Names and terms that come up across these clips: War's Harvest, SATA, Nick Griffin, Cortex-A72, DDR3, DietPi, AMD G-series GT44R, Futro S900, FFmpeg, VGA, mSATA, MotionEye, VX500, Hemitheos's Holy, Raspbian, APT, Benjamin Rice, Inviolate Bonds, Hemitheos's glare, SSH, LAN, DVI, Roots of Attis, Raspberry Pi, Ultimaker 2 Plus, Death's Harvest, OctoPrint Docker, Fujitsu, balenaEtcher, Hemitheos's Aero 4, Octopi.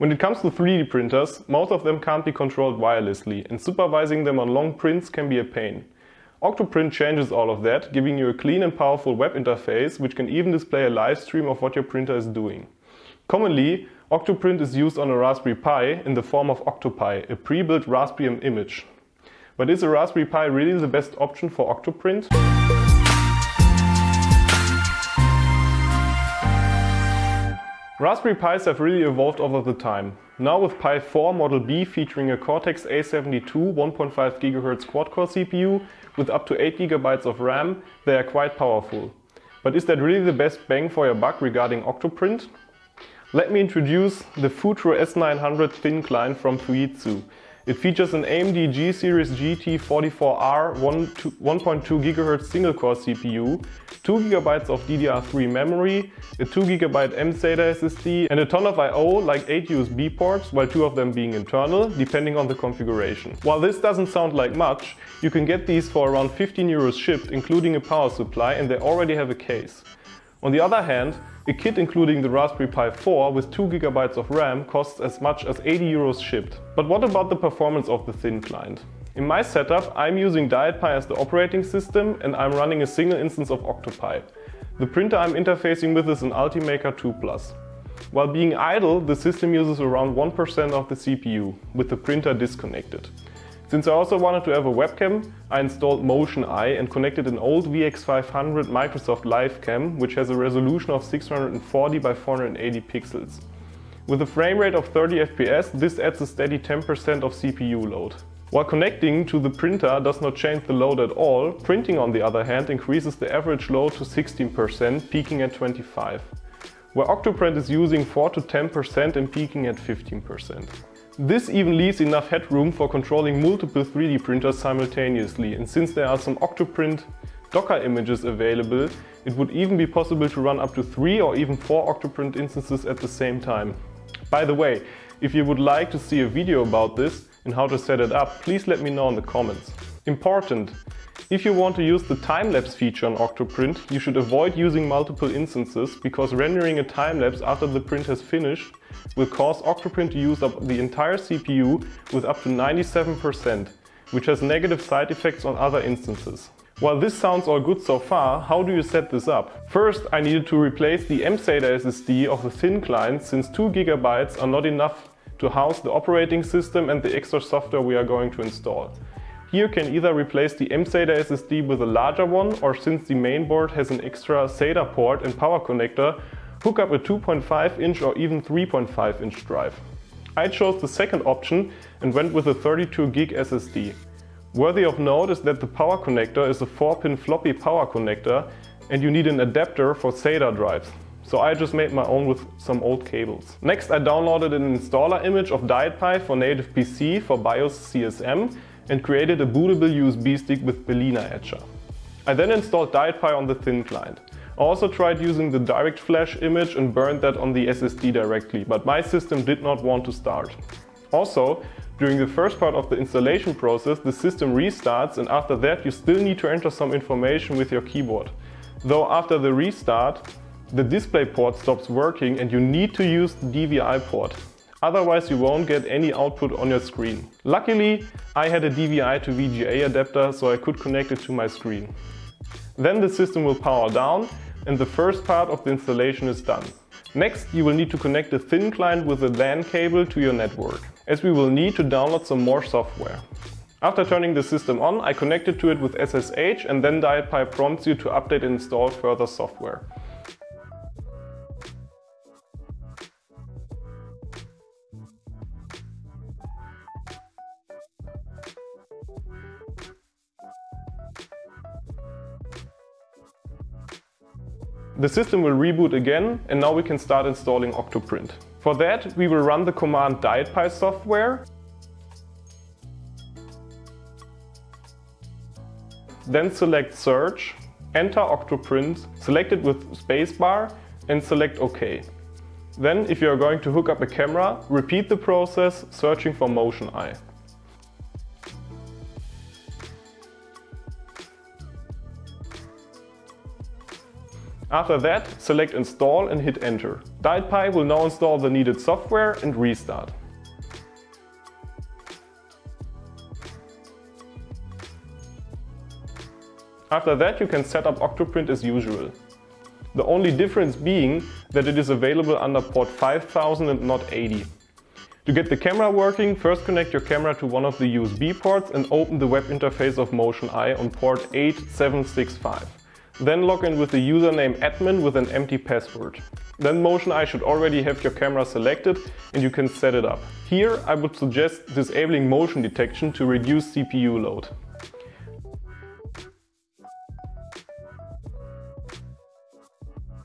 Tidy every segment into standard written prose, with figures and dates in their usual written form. When it comes to 3D printers, most of them can't be controlled wirelessly, and supervising them on long prints can be a pain. OctoPrint changes all of that, giving you a clean and powerful web interface which can even display a live stream of what your printer is doing. Commonly, OctoPrint is used on a Raspberry Pi in the form of Octopi, a pre-built Raspbian image. But is a Raspberry Pi really the best option for OctoPrint? Raspberry Pis have really evolved over the time. Now with Pi 4 Model B featuring a Cortex-A72 1.5 GHz quad-core CPU with up to 8 GB of RAM, they are quite powerful. But is that really the best bang for your buck regarding OctoPrint? Let me introduce the Futro S900 thin client from Fujitsu. It features an AMD G-series GT44R 1.2 GHz single-core CPU, 2 GB of DDR3 memory, a 2 GB mSATA SSD and a ton of I/O like 8 USB ports, while 2 of them being internal, depending on the configuration. While this doesn't sound like much, you can get these for around 15 euros shipped, including a power supply, and they already have a case. On the other hand, a kit including the Raspberry Pi 4 with 2 GB of RAM costs as much as 80 euros shipped. But what about the performance of the thin client? In my setup, I'm using DietPi as the operating system and I'm running a single instance of Octopi. The printer I'm interfacing with is an Ultimaker 2 Plus. While being idle, the system uses around 1% of the CPU, with the printer disconnected. Since I also wanted to have a webcam, I installed MotionEye and connected an old VX500 Microsoft Livecam, which has a resolution of 640 by 480 pixels. With a frame rate of 30 FPS, this adds a steady 10% of CPU load. While connecting to the printer does not change the load at all, printing on the other hand increases the average load to 16%, peaking at 25%, where OctoPrint is using 4 to 10% and peaking at 15%. This even leaves enough headroom for controlling multiple 3D printers simultaneously, and since there are some OctoPrint Docker images available, it would even be possible to run up to 3 or even 4 OctoPrint instances at the same time. By the way, if you would like to see a video about this and how to set it up, please let me know in the comments. Important! If you want to use the time-lapse feature on OctoPrint, you should avoid using multiple instances, because rendering a time-lapse after the print has finished will cause OctoPrint to use up the entire CPU with up to 97%, which has negative side effects on other instances. While this sounds all good so far, how do you set this up? First, I needed to replace the mSATA SSD of the thin client, since 2 GB are not enough to house the operating system and the extra software we are going to install. Here you can either replace the mSATA SSD with a larger one, or since the mainboard has an extra SATA port and power connector, hook up a 2.5 inch or even 3.5 inch drive. I chose the second option and went with a 32 gig SSD. Worthy of note is that the power connector is a 4-pin floppy power connector and you need an adapter for SATA drives. So I just made my own with some old cables. Next, I downloaded an installer image of DietPi for native PC for BIOS CSM and created a bootable USB stick with balenaEtcher. I then installed DietPi on the thin client. I also tried using the direct flash image and burned that on the SSD directly, but my system did not want to start. Also, during the first part of the installation process, the system restarts, and after that you still need to enter some information with your keyboard. Though after the restart, the display port stops working and you need to use the DVI port. Otherwise you won't get any output on your screen. Luckily, I had a DVI to VGA adapter, so I could connect it to my screen. Then the system will power down, and the first part of the installation is done. Next, you will need to connect a thin client with a LAN cable to your network, as we will need to download some more software. After turning the system on, I connected to it with SSH, and then DietPi prompts you to update and install further software. The system will reboot again, and now we can start installing OctoPrint. For that, we will run the command dietpi software, then select search, enter OctoPrint, select it with spacebar and select OK. Then, if you are going to hook up a camera, repeat the process, searching for MotionEye. After that, select Install and hit Enter. DietPi will now install the needed software and restart. After that, you can set up OctoPrint as usual. The only difference being that it is available under port 5000 and not 80. To get the camera working, first connect your camera to one of the USB ports and open the web interface of MotionEye on port 8765. Then log in with the username admin with an empty password. Then MotionEye should already have your camera selected and you can set it up. Here I would suggest disabling motion detection to reduce CPU load.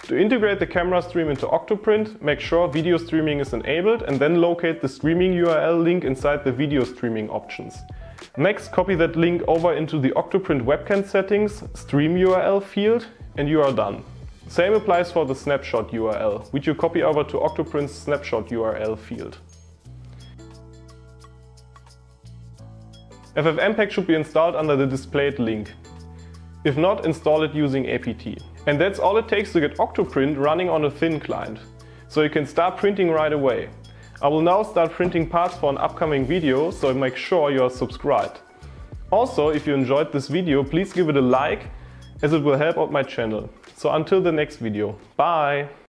To integrate the camera stream into OctoPrint, make sure video streaming is enabled and then locate the streaming URL link inside the video streaming options. Next, copy that link over into the OctoPrint webcam settings, stream URL field, and you are done. Same applies for the snapshot URL, which you copy over to OctoPrint's snapshot URL field. FFmpeg should be installed under the displayed link. If not, install it using APT. And that's all it takes to get OctoPrint running on a thin client. So you can start printing right away. I will now start printing parts for an upcoming video, so make sure you are subscribed. Also, if you enjoyed this video, please give it a like, as it will help out my channel. So until the next video, bye!